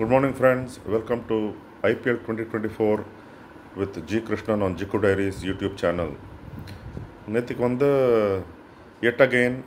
Good morning friends, welcome to IPL 2024 with G. Krishnan on Jikku Diaries YouTube channel. Yet again,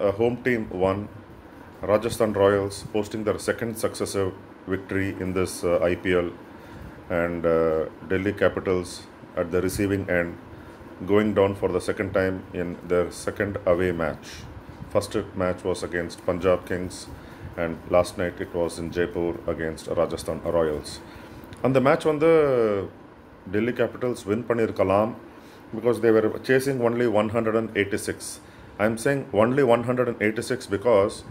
a home team won, Rajasthan Royals, posting their second successive victory in this IPL, and Delhi Capitals at the receiving end, going down for the second time in their second away match. First match was against Punjab Kings, and last night it was in Jaipur against Rajasthan Royals. And the match on the Delhi Capitals win Panir Kalam because they were chasing only 186. I'm saying only 186 because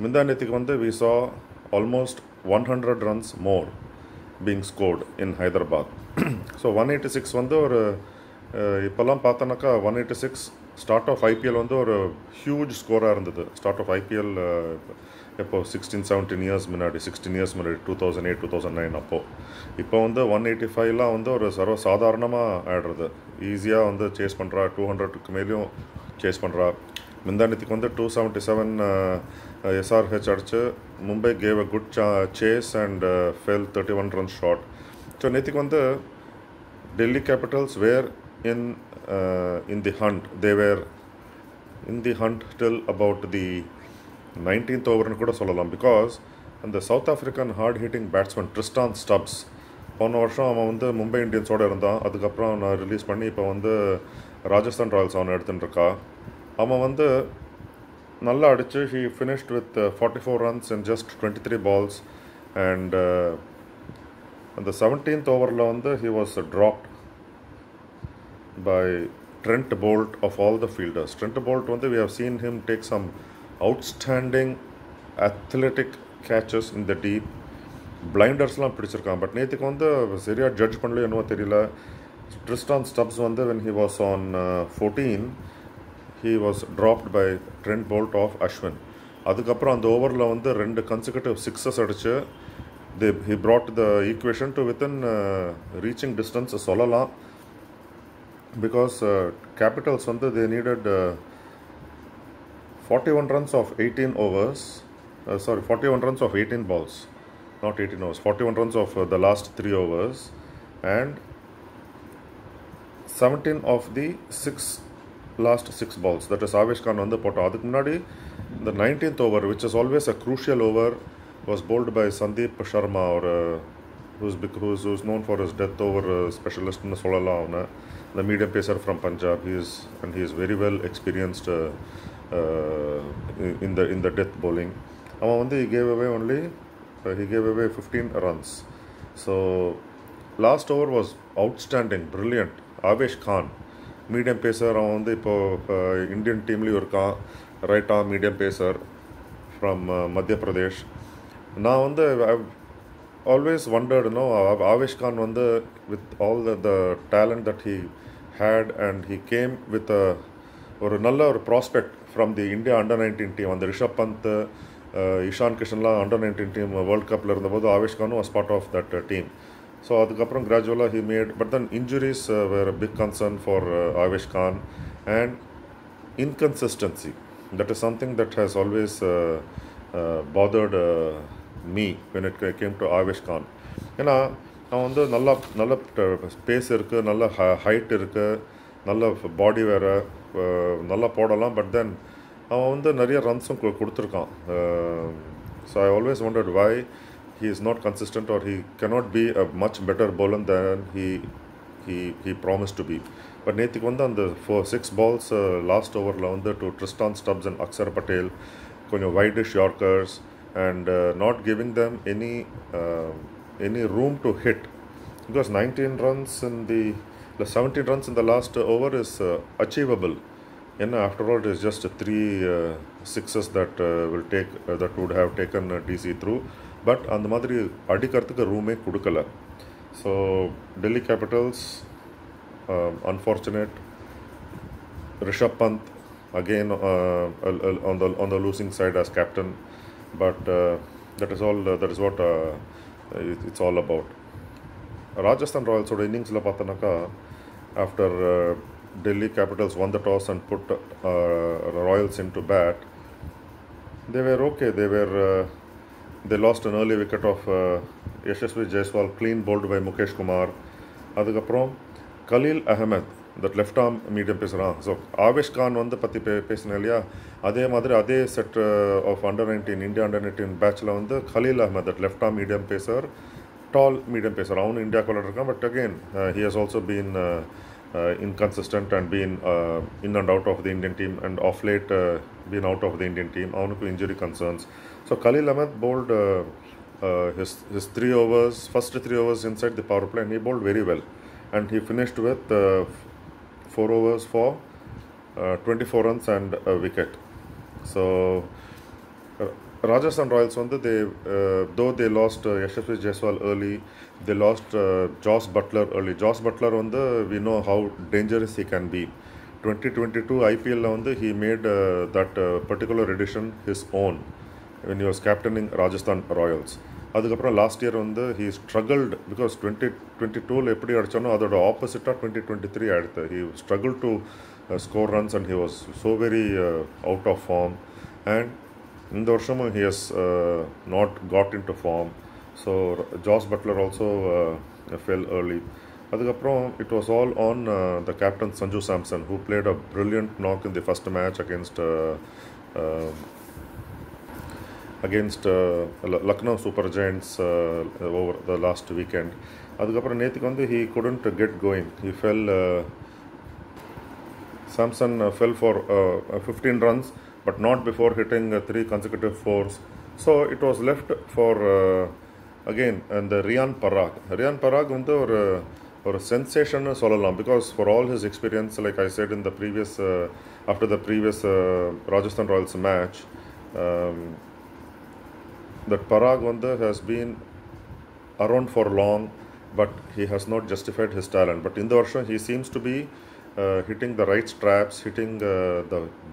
we saw almost 100 runs more being scored in Hyderabad. So 186 or 186 start of IPL or huge scorer start of IPL. 16-17 years minadi, 16 years minadi, 2008-2009 appo. Ipo 185 la oru sarva sadharanama aadrudhu. Easy on the chase pandra, 200 meliyum chase pandra. Mindanithik 277 SRH adichu. Mumbai gave a good chase and fell 31 runs short. So nithik Delhi Capitals were in the hunt. They were in the hunt till about the 19th over because the South African hard-hitting batsman Tristan Stubbs Mumbai Indians released panni Rajasthan Royals he finished with 44 runs in just 23 balls and on the 17th over he was dropped by Trent Boult of all the fielders. Trent Boult we have seen him take some outstanding athletic catches in the deep. Blinders la pidichirukka but Nathik seriya judge pannala ennuva theriyala. Tristan Stubbs when he was on 14 he was dropped by Trent Boult of Ashwin. Adukapra and over la rendu consecutive sixes adichu he brought the equation to within reaching distance solala because Capitals they needed 41 runs of 18 overs, 41 runs of 18 balls, not 18 overs, 41 runs of the last 3 overs and 17 of the last 6 balls, that is Avesh Khan on the pot. The 19th over, which is always a crucial over, was bowled by Sandeep Sharma, or who's known for his death over specialist in Solala, the medium pacer from Punjab. He is very well experienced in the death bowling. He gave away 15 runs. So last over was outstanding, brilliant. Avesh Khan, medium pacer around the Indian team right arm medium pacer from Madhya Pradesh. Now I've always wondered, Avesh Khan with all the talent that he had, and he came with a prospect from the India under-19 team. And the Rishabh Pant, Ishan Kishan under-19 team World Cup, Avesh Khan was part of that team. So gradually he made, but then injuries were a big concern for Avesh Khan, and inconsistency. That is something that has always bothered me when it came to Avesh Khan. Nalla space irukku, nalla height irukku, nalla body vera. But then runs so I always wondered why he is not consistent, or he cannot be a much better bowler than he promised to be. But Nathik for 6 balls last over to Tristan Stubbs and Akshar Patel, wide-ish yorkers, and not giving them any room to hit, because 19 runs in the 70 runs in the last over is achievable. After all, it is just 3 sixes that would have taken DC through. But on the madri adikarthika room kudukala. So Delhi Capitals, unfortunate. Rishabh Pant again on the losing side as captain. But that is all. That is what it's all about. Rajasthan Royals innings after Delhi Capitals won the toss and put Royals into bat, they were okay. They were They lost an early wicket of Yashasvi Jaiswal, clean bowled by Mukesh Kumar. Adukaprom Khalil Ahmed, that left arm medium pacer. So Avesh Khan vandu patti pesnaliya, adhe madri adhe set of under 19 India under 19 batch la vandu Khalil Ahmed, that left arm medium pacer, tall medium pacer, around India kola irukan, but again he has also been inconsistent and been in and out of the Indian team, and off late been out of the Indian team. Avanukku injury concerns. So Khalil Ahmed bowled his 3 overs, first 3 overs inside the power play, and he bowled very well, and he finished with 4 overs for 24 runs and a wicket. So Rajasthan Royals on the though they lost Yashasvi Jaiswal early, they lost Josh Butler early. Josh Butler on the, we know how dangerous he can be. 2022 IPL on the, he made that particular edition his own when he was captaining Rajasthan Royals. Last year on the, he struggled because 2022 le eppadi adichano adoda opposite ah 2023 adutha, he struggled to score runs, and he was so very out of form, and in the varsham he has not got into form. So Josh Butler also fell early. It was all on the captain Sanju Samson, who played a brilliant knock in the first match against Lucknow Super Giants over the last weekend. Adukapra Nethik on the, he couldn't get going. He fell. Samson fell for 15 runs, but not before hitting 3 consecutive 4s. So it was left for again and the Riyan Parag. Riyan Parag on the or sensation solalam, because for all his experience, like I said in the previous after the previous Rajasthan Royals match. That Parag Vandha has been around for long, but he has not justified his talent. But in the Varsha, he seems to be hitting the right straps, hitting the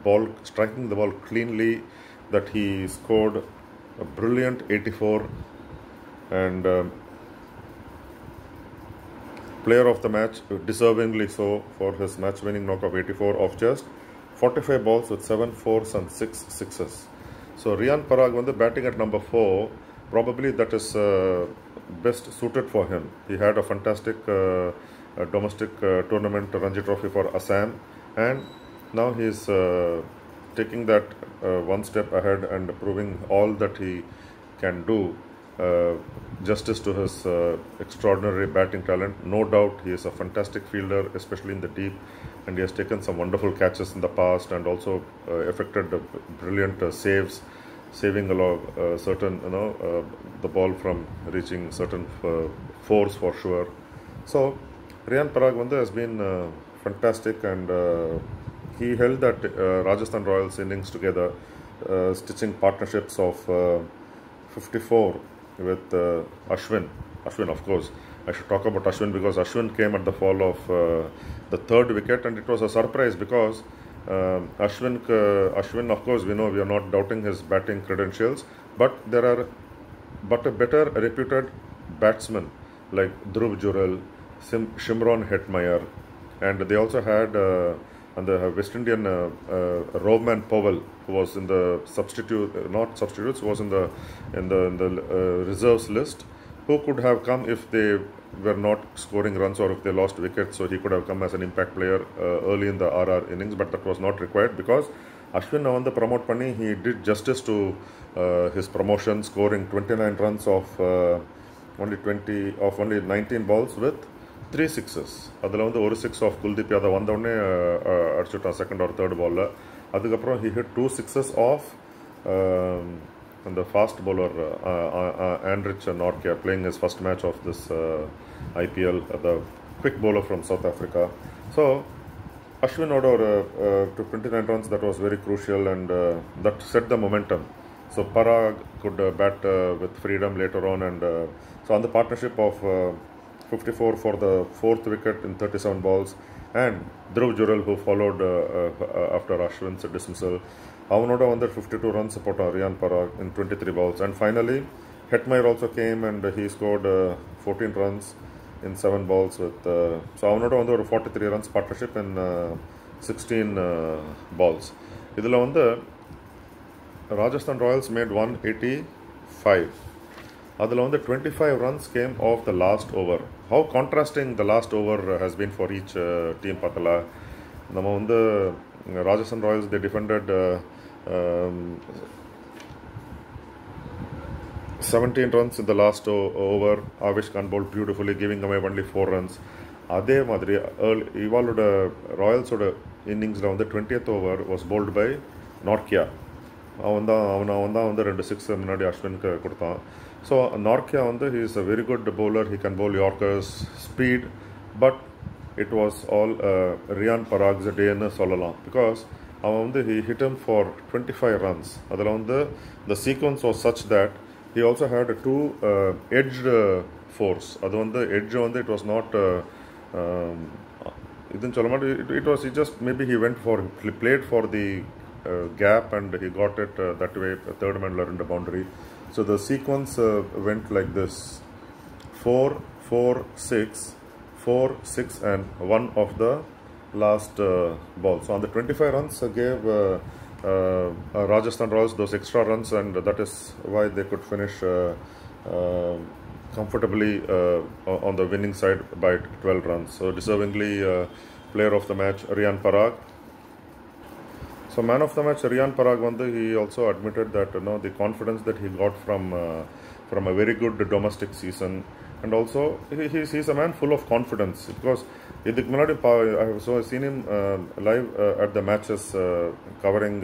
ball, striking the ball cleanly, that he scored a brilliant 84 and player of the match, deservingly so, for his match-winning knock of 84 of just 45 balls with 7 4s and 6 6s. So Riyan Parag on the batting at number 4, probably that is best suited for him. He had a fantastic domestic tournament, Ranji Trophy for Assam, and now he is taking that one step ahead and proving all that he can do. Justice to his extraordinary batting talent. No doubt he is a fantastic fielder, especially in the deep, and he has taken some wonderful catches in the past, and also effected brilliant saves, saving along certain, the ball from reaching certain 4s for sure. So Riyan Parag Vandha has been fantastic, and he held that Rajasthan Royals innings together, stitching partnerships of 54 with Ashwin, of course. I should talk about Ashwin, because Ashwin came at the fall of the 3rd wicket, and it was a surprise because Ashwin, of course, we know, we are not doubting his batting credentials, but there are a better reputed batsmen like Dhruv Jurel, Shimron Hetmeyer, and they also had the West Indian Roman Powell, who was in the reserves list, who could have come if they were not scoring runs or if they lost wickets. So he could have come as an impact player early in the RR innings, but that was not required because Ashwin Navanda promote panni, he did justice to his promotion, scoring 29 runs of only 19 balls with 3 6s. Adala on the 1 6 of Kuldeep Yadav on the one Archuta 2nd or 3rd bowler. Adukapra he hit 2 6s of the fast bowler Anrich Nortje, playing his first match of this IPL, the quick bowler from South Africa. So Ashwin order to 29 runs, that was very crucial, and that set the momentum. So Parag could bat with freedom later on, and so on the partnership of 54 for the 4th wicket in 37 balls, and Dhruv Jurel, who followed after Ashwin's dismissal, Avanoda on the 52 runs support Riyan Parag in 23 balls, and finally Hetmeyer also came and he scored 14 runs in 7 balls with so Avanoda on the 43 runs partnership in 16 balls. Idhula on the Rajasthan Royals made 184 5. Adhula vand 25 runs came off the last over. How contrasting the last over has been for each team pathala. Nama vand Rajasthan Royals, they defended 17 runs in the last over. Avesh Khan bowled beautifully, giving away only 4 runs. Adhe madri ivalude Royals oda innings la vand 20th over was bowled by Nortje. Avanda vand 2 6 munadi Ashwin ku koduthan. So Nortje vand, he is a very good bowler. He can bowl yorkers, speed, but it was all Riyan Parag's day nu sollalam, because he hit him for 25 runs. Adala vand the sequence was such that he also had two edged force. Adu vand edge vand, it was not it was, he just maybe he went for, he played for the gap and he got it that way, third man learned the boundary. So the sequence went like this: 4, 4, 6, 4, 6 and one of the last ball. So on the 25 runs gave Rajasthan Royals those extra runs, and that is why they could finish comfortably on the winning side by 12 runs. So deservingly player of the match Riyan Parag. So man of the match Riyan Parag vandu, he also admitted that the confidence that he got from a very good domestic season, and also he's a man full of confidence, because idhuk munadi I have so seen him live at the matches covering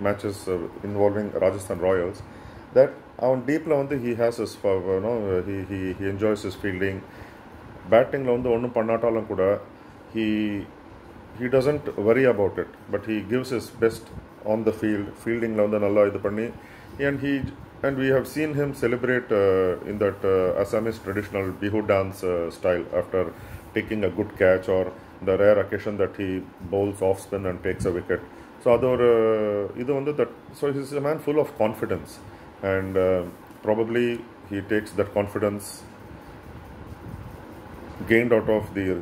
matches involving Rajasthan Royals, that on deep la vand he has his he enjoys his fielding, batting la vand onnum pannaataalum kuda he doesn't worry about it, but he gives his best on the field. Fielding la vand nalla idu panni, and we have seen him celebrate in that Assamese traditional bihu dance style after taking a good catch, or the rare occasion that he bowls off spin and takes a wicket. So ador idu vand that, so he is a man full of confidence, and probably he takes that confidence gained out of the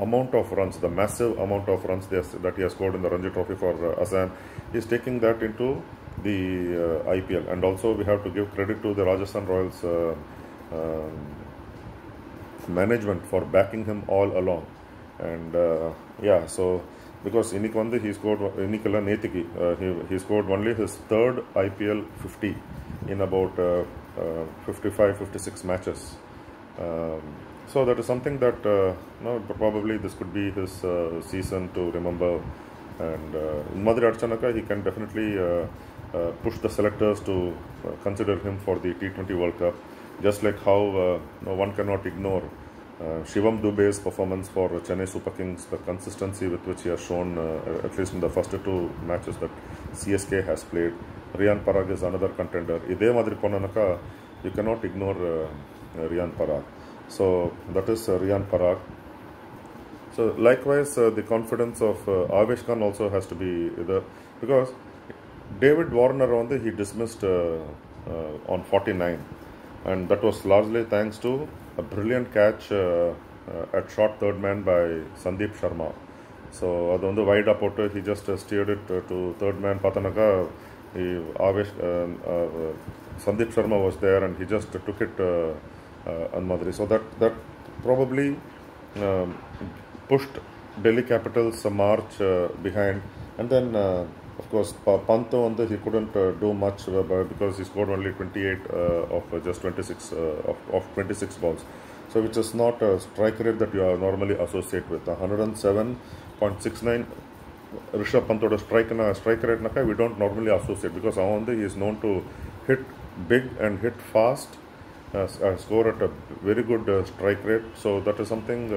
amount of runs, the massive amount of runs that he has scored in the Ranji Trophy for Assam. He is taking that into the IPL, and also we have to give credit to the Rajasthan Royals management for backing him all along. And yeah, so because Inikvandu, he scored Inikala Netiki, he scored only his third IPL 50 in about 55-56 matches. So that is something that probably this could be his season to remember. And Madhuri Archanaka, he can definitely push the selectors to consider him for the T20 World Cup, just like how one cannot ignore Shivam Dube's performance for Chennai Super Kings, the consistency with which he has shown at least in the first 2 matches that CSK has played. Riyan Parag is another contender. Ide madri ponanaka, you cannot ignore Riyan Parag. So that is Riyan Parag. So likewise the confidence of Avesh Khan also has to be there, because David Warner he dismissed on 49, and that was largely thanks to a brilliant catch at short third man by Sandeep Sharma. So adu vandu wide up, he just steered it to third man patanaka. Sandeep Sharma was there, and he just took it on Madri. So that probably pushed Delhi Capitals march behind, and then of course Panto vandu, he couldn't do much because he scored only 28 of just 26 of 26 balls, so which is not a strike rate that you are normally associate with. 107.69 Rishabh Pant oda strike rate naka we don't normally associate, because he is known to hit big and hit fast, score at a very good strike rate. So that is something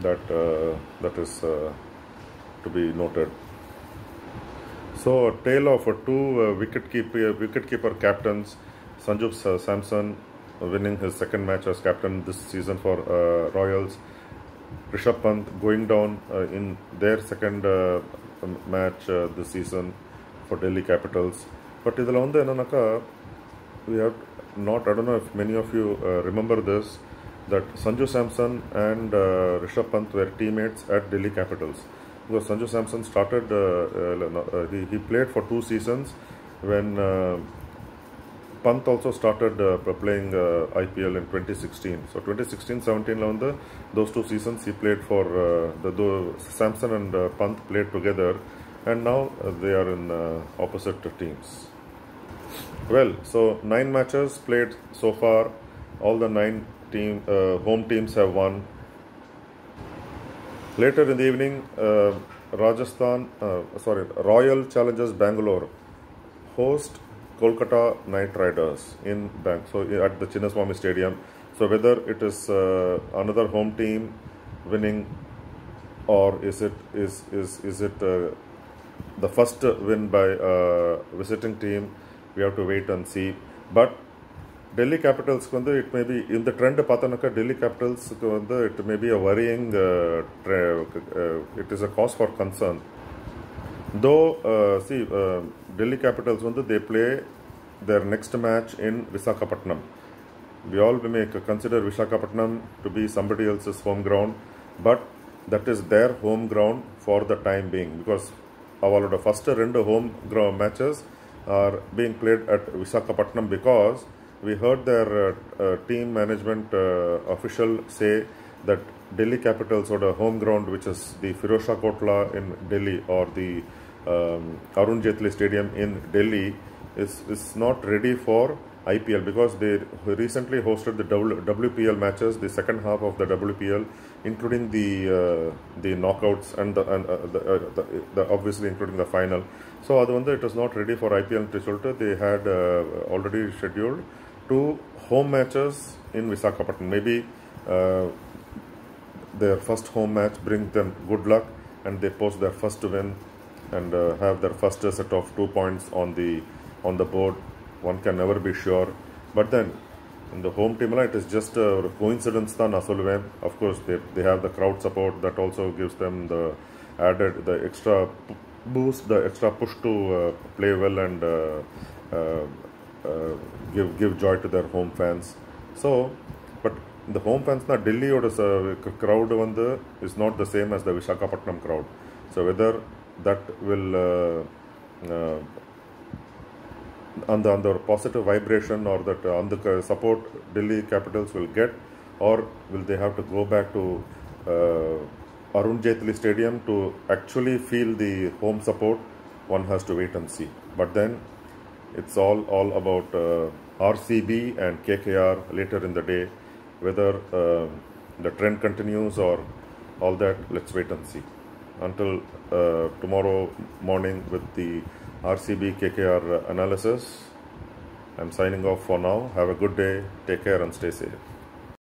that is to be noted. So a tale of 2 wicketkeeper captains. Sanju Samson winning his second match as captain this season for Royals. Rishabh Pant going down in their second match this season for Delhi Capitals. But idala vand enanaka, we have not, I don't know if many of you remember this, that Sanju Samson and Rishabh Pant were teammates at Delhi Capitals, because Sanju Samson started he played for 2 seasons when Pant also started playing IPL in 2016. So 2016-17, those two seasons he played for Samson and Pant played together, and now they are in opposite teams. Well, so 9 matches played so far. All the 9 home teams have won. Later in the evening, Royal Challengers Bangalore host Kolkata Knight Riders in at the Chinnaswamy Stadium. So whether it is another home team winning, or is it the first win by visiting team, we have to wait and see. But Delhi Capitals, it may be in the trend patanaka. Delhi Capitals, it may be a worrying. It is a cause for concern. Though, Delhi Capitals, they play their next match in Visakhapatnam. We all may consider Visakhapatnam to be somebody else's home ground, but that is their home ground for the time being, because our first two home ground matches are being played at Visakhapatnam, because we heard their team management official say that Delhi Capitals or the home ground, which is the Firoz Shah Kotla in Delhi or the Arun Jaitley Stadium in Delhi, is not ready for IPL, because they recently hosted the WPL matches, the second half of the WPL, including the knockouts and obviously including the final. So it was not ready for IPL. They had already scheduled 2 home matches in Visakhapatnam. Maybe their first home match brings them good luck and they post their first win and have their first set of 2 points on the board. One can never be sure. But then in the home team, it is just a coincidence. Of course, they have the crowd support that also gives them the extra boost, the extra push to play well and give joy to their home fans. So, but the home fans na Delhi or crowd is not the same as the Visakhapatnam crowd. So whether that will on the positive vibration or that on the support Delhi Capitals will get, or will they have to go back to Arun Jaitley Stadium to actually feel the home support? One has to wait and see. But then it's all about RCB and KKR later in the day. Whether the trend continues or all that, let's wait and see. Until tomorrow morning with the RCB KKR analysis, I'm signing off for now. Have a good day. Take care and stay safe.